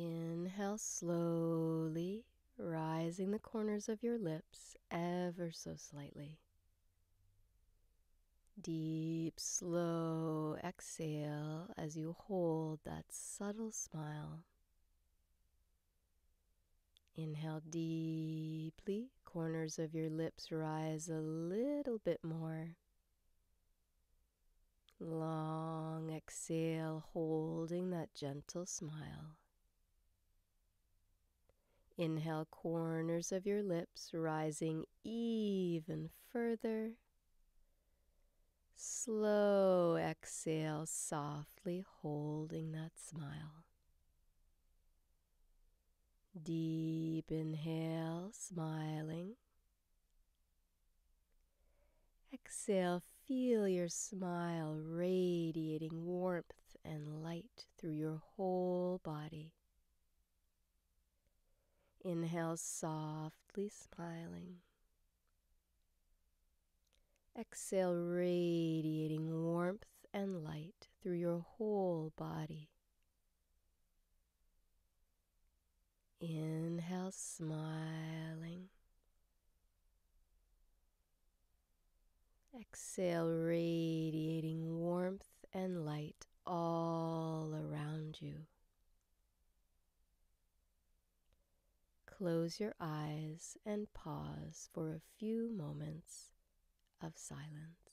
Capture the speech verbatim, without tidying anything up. Inhale, slowly rising the corners of your lips ever so slightly. Deep, slow exhale as you hold that subtle smile. Inhale deeply, corners of your lips rise a little bit more. Long exhale, holding that gentle smile. Inhale, corners of your lips rising even further. Slow exhale, softly holding that smile. Deep inhale, smiling. Exhale, feel your smile radiating warmth and light through your whole body. Inhale, softly smiling. Exhale, radiating warmth and light through your whole body. Inhale, smiling. Exhale, radiating warmth and light all around you. Close your eyes and pause for a few moments of silence.